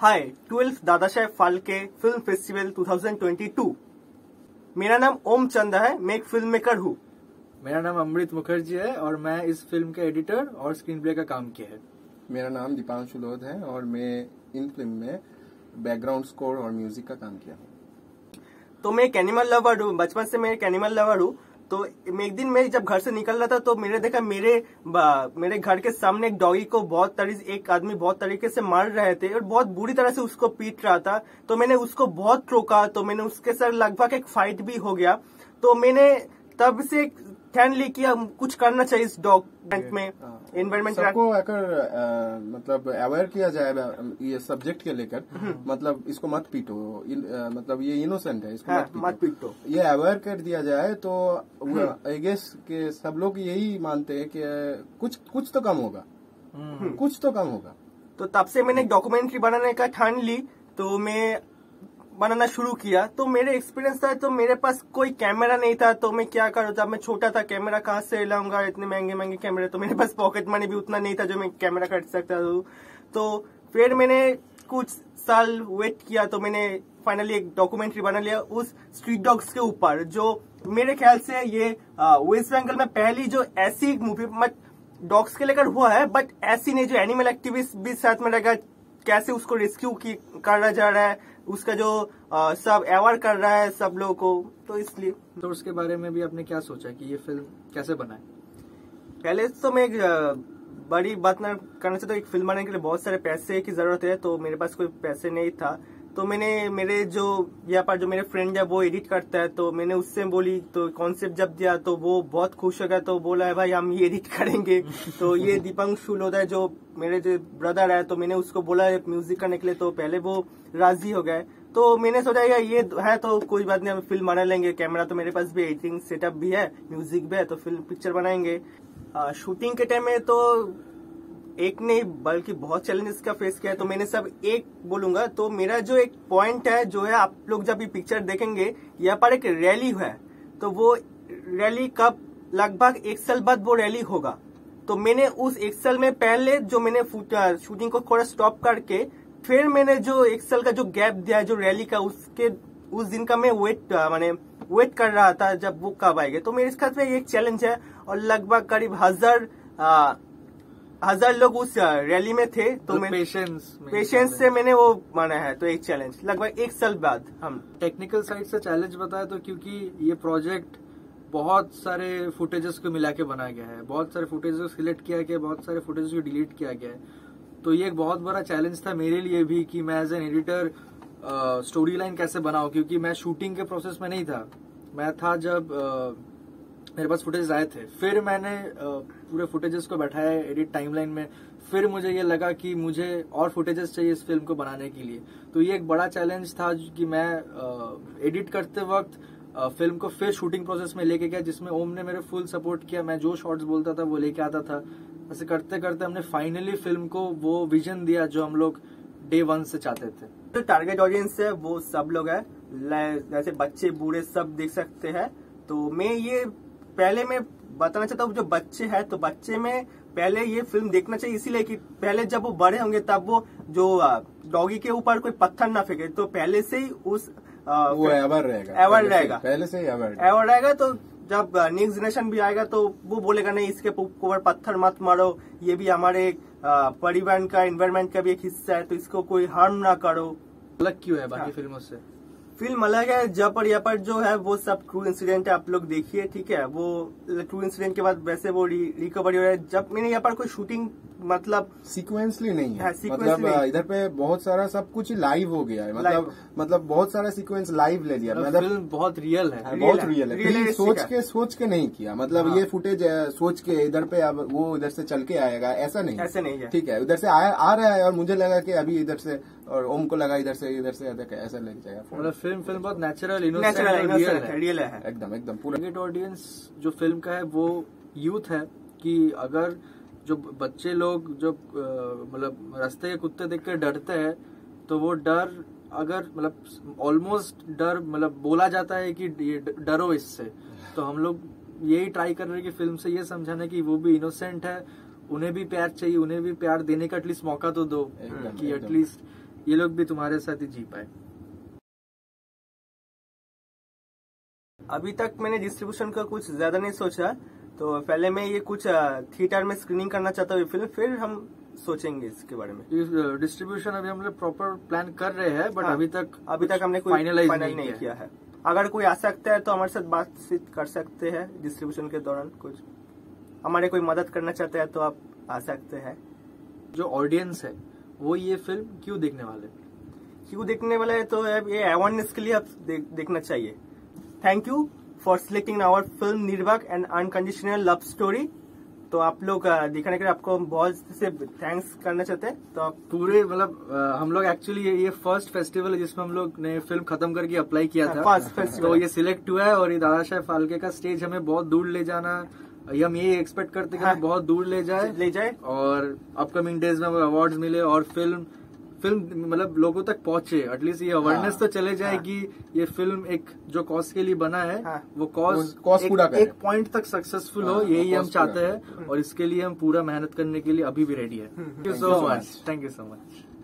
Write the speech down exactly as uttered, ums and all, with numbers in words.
हाय twelfth Dada Saheb फालके film festival दो हज़ार बाईस। मेरा नाम ओम चंदा है, मैं एक फिल्म मेकर हूँ। मेरा नाम अमृत मुखर्जी है और मैं इस फिल्म के एडिटर और स्क्रीन प्ले का काम किया है। मेरा नाम दीपांशु लोध है और मैं इन फिल्म में बैकग्राउंड स्कोर और म्यूजिक का काम किया हूँ। तो मैं एक एनिमल लवर हूँ, बचपन से मैं एक एनिमल लवर हूँ। तो एक दिन मैं जब घर से निकल रहा था तो मैंने देखा मेरे मेरे घर के सामने एक डॉगी को बहुत तरीके एक आदमी बहुत तरीके से मार रहे थे और बहुत बुरी तरह से उसको पीट रहा था। तो मैंने उसको बहुत रोका, तो मैंने उसके साथ लगभग एक फाइट भी हो गया। तो मैंने तब से ठान ली कि कुछ करना चाहिए इस डॉग में, एनवायरमेंट सबको अगर मतलब अवेयर किया जाए ये सब्जेक्ट के लेकर। मतलब इसको मत पीटो, इन, आ, मतलब ये इनोसेंट है, इसको हाँ, मत पीटो, ये अवेयर कर दिया जाए तो आई गेस के सब लोग यही मानते हैं कि कुछ कुछ तो कम होगा, कुछ तो कम होगा। तो तब से मैंने एक डॉक्यूमेंट्री बनाने का ठान ली, तो मैं बनाना शुरू किया। तो मेरे एक्सपीरियंस था, तो मेरे पास कोई कैमरा नहीं था, तो मैं क्या करूँ, जब मैं छोटा था कैमरा कहाँ से लाऊंगा, इतने महंगे महंगे कैमरे। तो मेरे पास पॉकेट मनी भी उतना नहीं था जो मैं कैमरा खरीद सकता था। तो फिर मैंने कुछ साल वेट किया, तो मैंने फाइनली एक डॉक्यूमेंट्री बना लिया उस स्ट्रीट डॉग्स के ऊपर, जो मेरे ख्याल से ये वेस्ट बंगाल में पहली जो ऐसी मूवी डॉग्स के लेकर हुआ है, बट ऐसी नहीं जो एनिमल एक्टिविस्ट भी साथ में लगा, कैसे उसको रेस्क्यू करा जा रहा है, उसका जो आ, सब अवेयर कर रहा है सब लोगों को। तो इसलिए तो उसके बारे में भी आपने क्या सोचा कि ये फिल्म कैसे बनाए? पहले तो मैं एक बड़ी बात ना करना चाहता हूँ, एक फिल्म बनाने के लिए बहुत सारे पैसे की जरूरत है, तो मेरे पास कोई पैसे नहीं था। तो मैंने मेरे जो यहाँ पर जो मेरे फ्रेंड है वो एडिट करता है, तो मैंने उससे बोली, तो कॉन्सेप्ट जब दिया तो वो बहुत खुश हो गया। तो बोला है भाई हम ये एडिट करेंगे। तो ये दीपक शूल होता है जो मेरे जो ब्रदर है, तो मैंने उसको बोला है म्यूजिक करने के लिए, तो पहले वो राजी हो गए। तो मैंने सोचा यार ये है तो कोई बात नहीं, हम फिल्म बना लेंगे, कैमरा तो मेरे पास भी, एडिटिंग सेटअप भी है, म्यूजिक भी है, तो फिल्म पिक्चर बनाएंगे। शूटिंग के टाइम में तो एक नहीं बल्कि बहुत चैलेंजेस का फेस किया है, तो मैंने सब एक बोलूंगा। तो मेरा जो एक पॉइंट है जो है, आप लोग जब ये पिक्चर देखेंगे यहाँ पर एक रैली है, तो वो रैली कब लगभग एक साल बाद वो रैली होगा। तो मैंने उस एक साल में पहले जो मैंने शूटिंग को थोड़ा स्टॉप करके फिर मैंने जो एक साल का जो गैप दिया जो रैली का, उसके उस दिन का मैं वेट मैंने वेट कर रहा था जब वो कब आएगा। तो मेरे साथ में एक चैलेंज है और लगभग करीब हजार आ, हजार लोग उस रैली में थे, तो मैं पेशेंस पेशेंस से मैंने वो माना है। तो एक चैलेंज लगभग एक साल बाद। हम टेक्निकल साइड से चैलेंज बताए तो क्योंकि ये प्रोजेक्ट बहुत सारे फुटेजेस को मिला के बनाया गया है, बहुत सारे फुटेजेस को सिलेक्ट किया गया, बहुत सारे फुटेजेस को डिलीट किया गया है। तो ये एक बहुत बड़ा चैलेंज था मेरे लिए भी कि मैं as an editor story line कैसे बनाऊं, क्योंकि मैं शूटिंग के प्रोसेस में नहीं था। मैं था जब uh, मेरे पास फुटेज आए थे, फिर मैंने पूरे फुटेजेस को बैठाया एडिट टाइमलाइन में, फिर मुझे ये लगा कि मुझे और फुटेजेस चाहिए इस फिल्म को बनाने के लिए। तो ये एक बड़ा चैलेंज था कि मैं एडिट करते वक्त फिल्म को फिर शूटिंग प्रोसेस में लेके गया, जिसमें ओम ने मेरे फुल सपोर्ट किया। मैं जो शॉट्स बोलता था वो लेके आता था। ऐसे करते करते हमने फाइनली फिल्म को वो विजन दिया जो हम लोग डे वन से चाहते थे। जो टारगेट ऑडियंस है वो सब लोग है, जैसे बच्चे बूढ़े सब देख सकते हैं। तो मैं ये पहले मैं बताना चाहता हूँ जो बच्चे हैं, तो बच्चे में पहले ये फिल्म देखना चाहिए, इसीलिए कि पहले जब वो बड़े होंगे तब वो जो डॉगी के ऊपर कोई पत्थर ना फेंके, तो पहले से ही उस आ, वो एवर रहेगा एवर रहेगा पहले से ही एवर एवर रहेगा। तो जब नेक्स्ट जनरेशन भी आएगा तो वो बोलेगा नहीं इसके ऊपर पत्थर मत मारो, ये भी हमारे परिवार का एनवायरमेंट का भी एक हिस्सा है, तो इसको कोई हार्म ना करो। अलग क्यों है बाकी फिल्मों से? फिल्म अलग है, जहाँ पर यहाँ पर जो है वो सब ट्रू इंसिडेंट है, आप लोग देखिए ठीक है। वो ट्रू इंसिडेंट के बाद वैसे वो रि, रिकवरी हो रहा है। जब मैंने यहाँ पर कोई शूटिंग मतलब सीक्वेंसली नहीं है, है मतलब नहीं। इधर पे बहुत सारा सब कुछ लाइव हो गया है, मतलब मतलब बहुत सारा सीक्वेंस लाइव ले लिया। मतलब फिल्म बहुत रियल है, रियल बहुत रियल है, रियल है। सोच के सोच के नहीं किया, मतलब ये फुटेज सोच के इधर पे अब वो इधर से चल के आएगा ऐसा नहीं, ऐसा नहीं है ठीक है। उधर से आ रहा है और मुझे लगा कि अभी इधर से, और ओम को लगा इधर से इधर से ऐसा लग जाएगा। मतलब फिल्म फिल्म बहुत नेचुरल रियल है एकदम एकदम। पूरा ऑडियंस जो फिल्म का है वो यूथ है, कि अगर जो बच्चे लोग जो मतलब रास्ते के कुत्ते देख के डरते हैं, तो वो डर अगर मतलब ऑलमोस्ट डर मतलब बोला जाता है कि डरो इससे। तो हम लोग यही ट्राई कर रहे हैं कि फिल्म से ये समझाना कि वो भी इनोसेंट है, उन्हें भी प्यार चाहिए, उन्हें भी प्यार देने का एटलीस्ट मौका तो दो, कि एटलीस्ट ये लोग भी तुम्हारे साथ ही जी पाए। अभी तक मैंने डिस्ट्रीब्यूशन का कुछ ज्यादा नहीं सोचा, तो पहले मैं ये कुछ थिएटर में स्क्रीनिंग करना चाहता हूँ फिल्म, फिर हम सोचेंगे इसके बारे में। डिस्ट्रीब्यूशन अभी हम लोग प्रॉपर प्लान कर रहे हैं, बट हाँ, अभी तक अभी तक हमने कोई फाइनलाइज नहीं, नहीं किया है। अगर कोई आ सकता है तो हमारे साथ बातचीत कर सकते हैं डिस्ट्रीब्यूशन के दौरान, कुछ हमारे कोई मदद करना चाहते हैं तो आप आ सकते हैं। जो ऑडियंस है वो ये फिल्म क्यों देखने वाले क्यों देखने वाले है तो ये अवेयरनेस के लिए आप देख, देखना चाहिए। Thank you for selecting our film Nirvaak and unconditional love story. तो आप लोग दिखाने के लिए आपको बहुत से थैंक्स करना चाहते हैं। तो आप पूरे मतलब हम लोग एक्चुअली ये, ये फर्स्ट फेस्टिवल है जिसमें हम लोग ने फिल्म खत्म करके अप्लाई किया था, फर्स्ट फेस्टिवल तो ये सिलेक्ट हुआ है। और ये दादा साहेब फालके का स्टेज हमें बहुत दूर ले जाना, हम ये एक्सपेक्ट करते हैं कि हाँ, बहुत दूर ले जाए ले जाए और अपकमिंग डेज में अवार्ड्स मिले और फिल्म फिल्म मतलब लोगों तक पहुंचे। एटलीस्ट ये अवेयरनेस हाँ, तो चले जाए हाँ, कि ये फिल्म एक जो कॉज के लिए बना है हाँ, वो कॉज एक, एक पॉइंट तक सक्सेसफुल हाँ, हो, यही हम चाहते हैं। और इसके लिए हम पूरा मेहनत करने के लिए अभी भी रेडी है। Thank you so much, thank you so much.